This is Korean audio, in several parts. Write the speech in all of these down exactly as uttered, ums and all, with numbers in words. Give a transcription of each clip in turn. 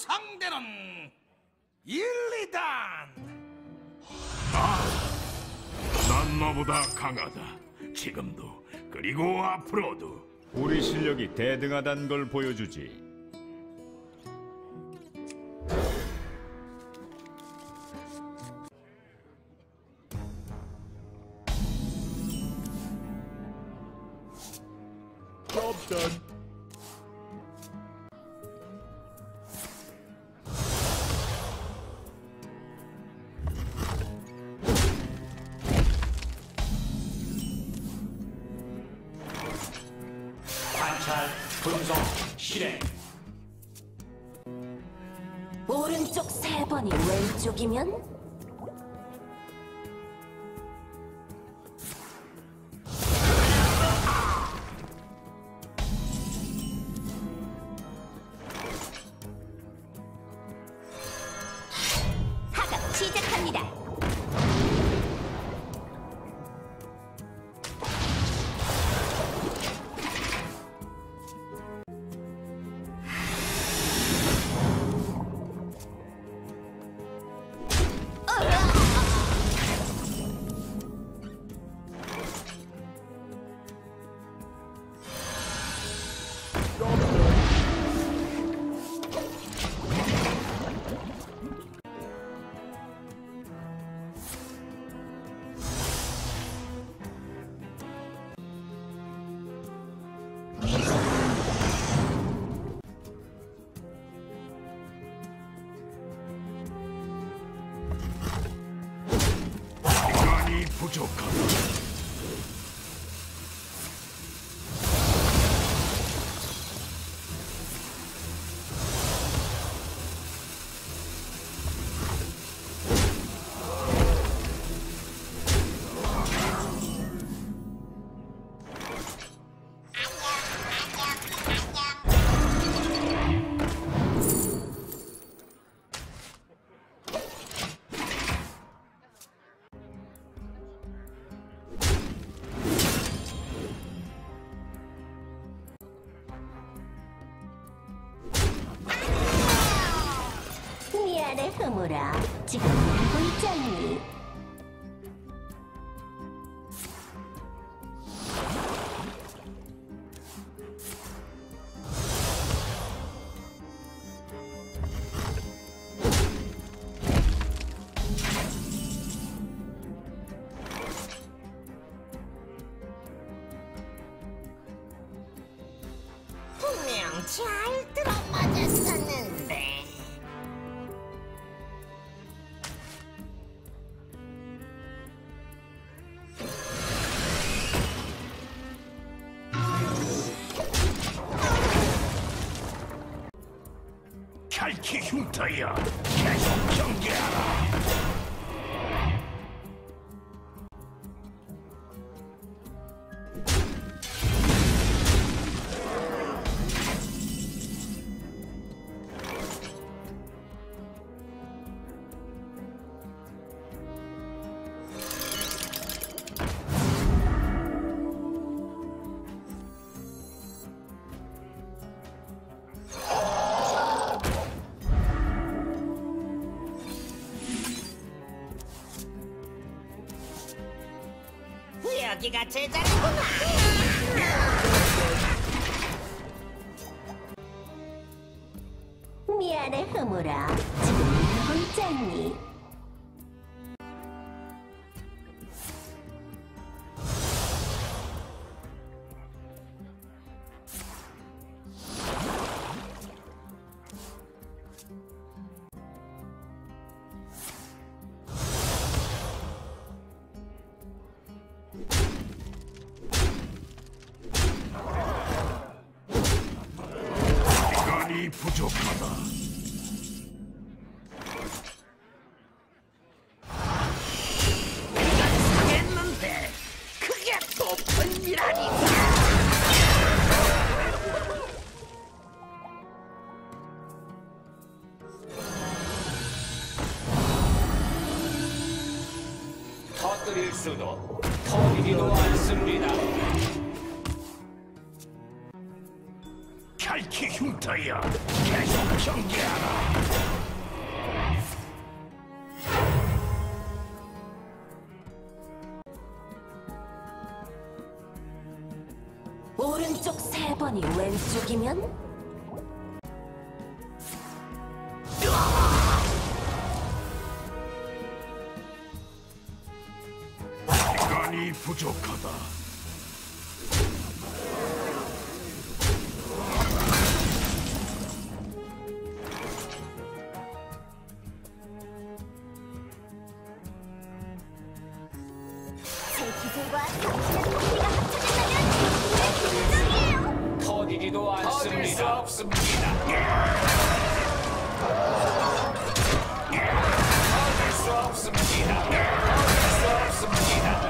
상대는 일리단. 아, 난 너보다 강하다. 지금도 그리고 앞으로도 우리 실력이 대등하단 걸 보여주지. 덥단. 분석 실행. 오른쪽 세 번이 왼쪽이면 하강 시작합니다. 부족하다. 미안해, 흐물아. 지금 울고 있잖니. 분명 잘 들어맞았었는데. 칼키 흉터여, 계속 경계하라. 여기가 제자리구나. 미안해, 흐물아. 지금 울고 있잖니. 부족하다. 떨어뜨릴 수도 포기기도 않습니다. 칼키 흉터여, 계속 경계하라. 오른쪽 세 번이 왼쪽이면? 시간이 부족하다. 제 기술과 당신의 소리가 합쳐진다면 내 긍정이에요. 터지지도 않습니다. 터질 수 없습니다. 터질 수 없습니다. 터질 수 없습니다.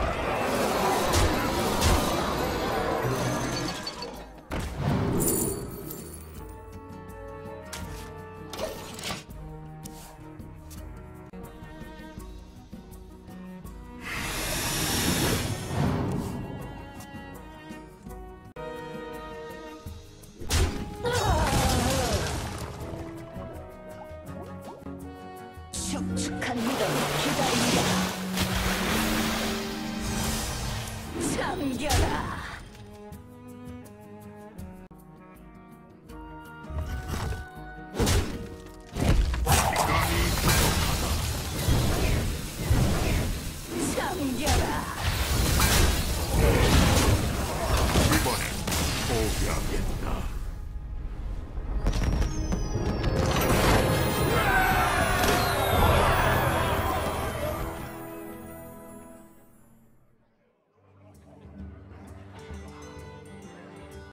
축축한 믿음을 기다립니다. 참겨라.